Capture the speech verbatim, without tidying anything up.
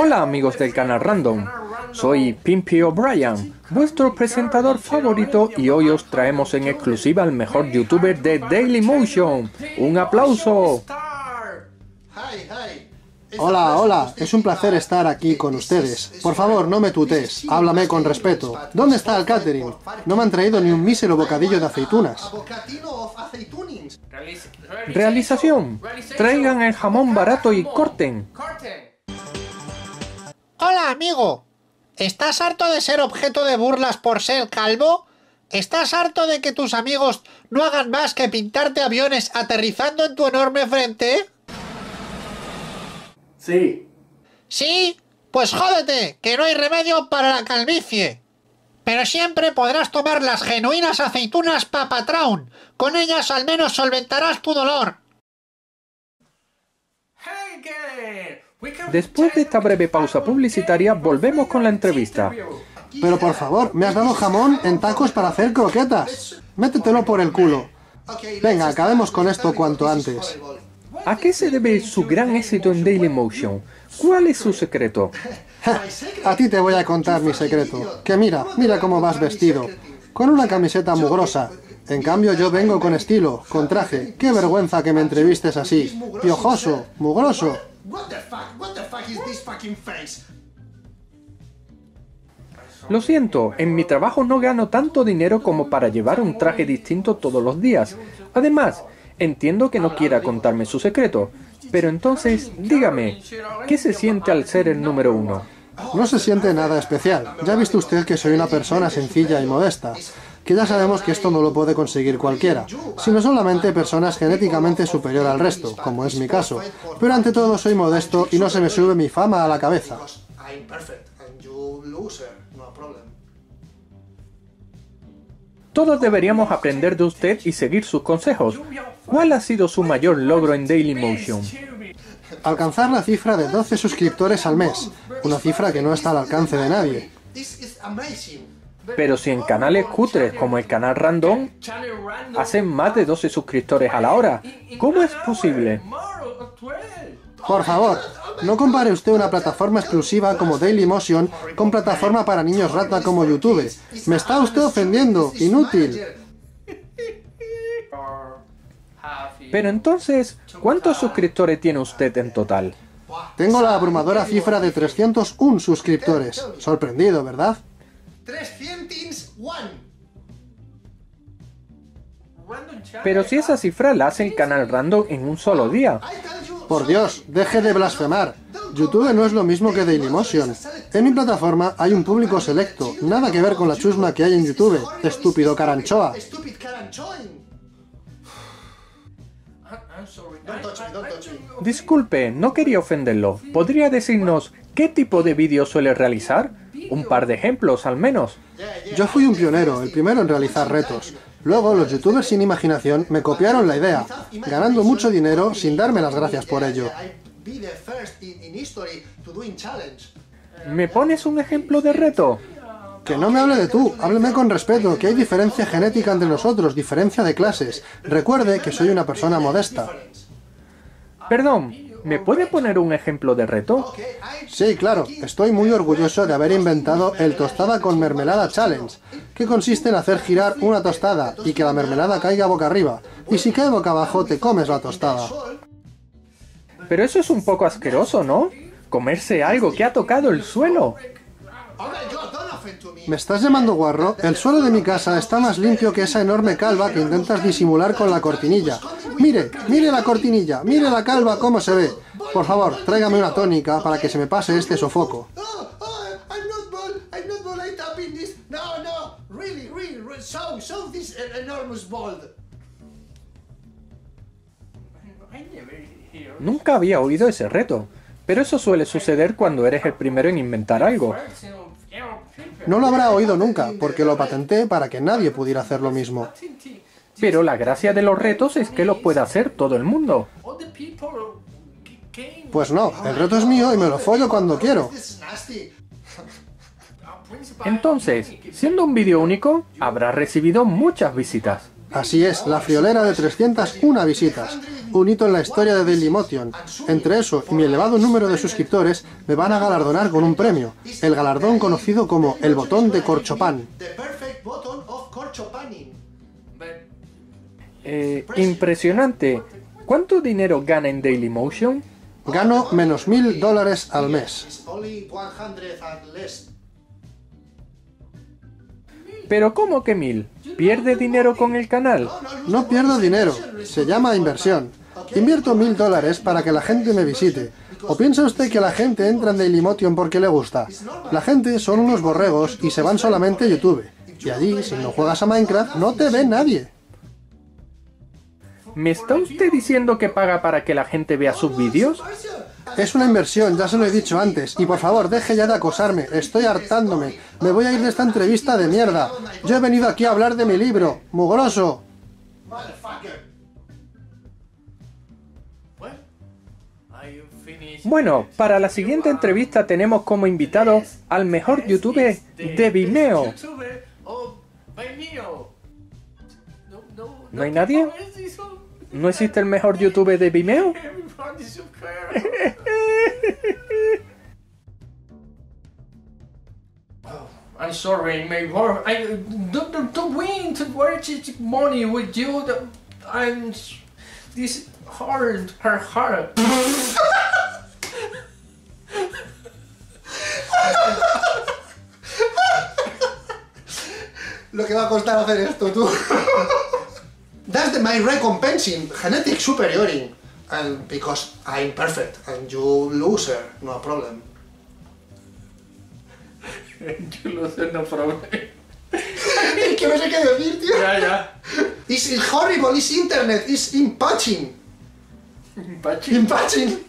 Hola amigos del canal Random, soy Pimpi O'Brien, vuestro presentador favorito, y hoy os traemos en exclusiva al mejor youtuber de Dailymotion. ¡Un aplauso! Hola, hola, es un placer estar aquí con ustedes. Por favor, no me tutees, háblame con respeto. ¿Dónde está el catering? No me han traído ni un mísero bocadillo de aceitunas. Realización, traigan el jamón barato y corten. Hola, amigo. ¿Estás harto de ser objeto de burlas por ser calvo? ¿Estás harto de que tus amigos no hagan más que pintarte aviones aterrizando en tu enorme frente? Sí. ¿Sí? Pues jódete, que no hay remedio para la calvicie. Pero siempre podrás tomar las genuinas aceitunas Papa Traum. Con ellas al menos solventarás tu dolor. Después de esta breve pausa publicitaria, volvemos con la entrevista. Pero por favor, me has dado jamón en tacos para hacer croquetas. Métetelo por el culo. Venga, acabemos con esto cuanto antes. ¿A qué se debe su gran éxito en Dailymotion? ¿Cuál es su secreto? A ti te voy a contar mi secreto. Que mira, mira cómo vas vestido. Con una camiseta mugrosa. En cambio yo vengo con estilo, con traje. ¡Qué vergüenza que me entrevistes así! Piojoso, mugroso. Lo siento, en mi trabajo no gano tanto dinero como para llevar un traje distinto todos los días. Además, entiendo que no quiera contarme su secreto, pero entonces, dígame, ¿qué se siente al ser el número uno? No se siente nada especial. Ya ha visto usted que soy una persona sencilla y modesta, que ya sabemos que esto no lo puede conseguir cualquiera, sino solamente personas genéticamente superior al resto, como es mi caso. Pero ante todo soy modesto y no se me sube mi fama a la cabeza. Todos deberíamos aprender de usted y seguir sus consejos. ¿Cuál ha sido su mayor logro en Dailymotion? Alcanzar la cifra de doce suscriptores al mes, una cifra que no está al alcance de nadie. Pero si en canales cutres como el canal Random hacen más de doce suscriptores a la hora, ¿cómo es posible? Por favor, no compare usted una plataforma exclusiva como Dailymotion con plataforma para niños rata como YouTube. Me está usted ofendiendo, inútil. Pero entonces, ¿cuántos suscriptores tiene usted en total? Tengo la abrumadora cifra de trescientos uno suscriptores. Sorprendido, ¿verdad? Pero si esa cifra la hace el canal Random en un solo día. Por Dios, deje de blasfemar. YouTube no es lo mismo que Dailymotion. En mi plataforma hay un público selecto, nada que ver con la chusma que hay en YouTube. Estúpido caranchoa. Disculpe, no quería ofenderlo. ¿Podría decirnos qué tipo de vídeos suele realizar? Un par de ejemplos, al menos. Yo fui un pionero, el primero en realizar retos. Luego, los youtubers sin imaginación me copiaron la idea, ganando mucho dinero sin darme las gracias por ello. ¿Me pones un ejemplo de reto? Que no me hable de tú, hábleme con respeto, que hay diferencia genética entre nosotros, diferencia de clases. Recuerde que soy una persona modesta. Perdón, ¿me puede poner un ejemplo de reto? Sí, claro, estoy muy orgulloso de haber inventado el Tostada con Mermelada Challenge, que consiste en hacer girar una tostada y que la mermelada caiga boca arriba, y si cae boca abajo te comes la tostada. Pero eso es un poco asqueroso, ¿no? Comerse algo que ha tocado el suelo. ¿Me estás llamando guarro? El suelo de mi casa está más limpio que esa enorme calva que intentas disimular con la cortinilla. Mire, mire la cortinilla, mire la calva cómo se ve. Por favor, tráigame una tónica para que se me pase este sofoco. Nunca había oído ese reto, pero eso suele suceder cuando eres el primero en inventar algo. No lo habrá oído nunca, porque lo patenté para que nadie pudiera hacer lo mismo. Pero la gracia de los retos es que lo puede hacer todo el mundo. Pues no, el reto es mío y me lo follo cuando quiero. Entonces, siendo un vídeo único, habrá recibido muchas visitas. Así es, la friolera de trescientas una visitas, un hito en la historia de Dailymotion. Entre eso y mi elevado número de suscriptores, me van a galardonar con un premio, el galardón conocido como el botón de corchopán. Eh, impresionante. ¿Cuánto dinero gana en Dailymotion? Gano menos mil dólares al mes. ¿Pero cómo que mil? ¿Pierde dinero con el canal? No pierdo dinero. Se llama inversión. Invierto mil dólares para que la gente me visite. ¿O piensa usted que la gente entra en Dailymotion porque le gusta? La gente son unos borregos y se van solamente a YouTube. Y allí, si no juegas a Minecraft, no te ve nadie. ¿Me está usted diciendo que paga para que la gente vea sus vídeos? Es una inversión, ya se lo he dicho antes. Y por favor, deje ya de acosarme. Estoy hartándome. Me voy a ir de esta entrevista de mierda. Yo he venido aquí a hablar de mi libro. ¡Mugroso! Bueno, para la siguiente entrevista tenemos como invitado al mejor youtuber de Vimeo. ¿No hay nadie? ¿No existe el mejor youtuber de Vimeo? I'm sorry, my work. I don't don't don't win to watch money with you. I'm this hard, hard, hard. Lo que va a costar hacer esto, tú. That's the, my recompensing, genetic superiority, and because I'm perfect and you loser, no problem. You loser, no problem. Es que no sé qué decir, tío. Ya, ya. It's horrible, it's internet, it's impatching. Impatching. Impatching.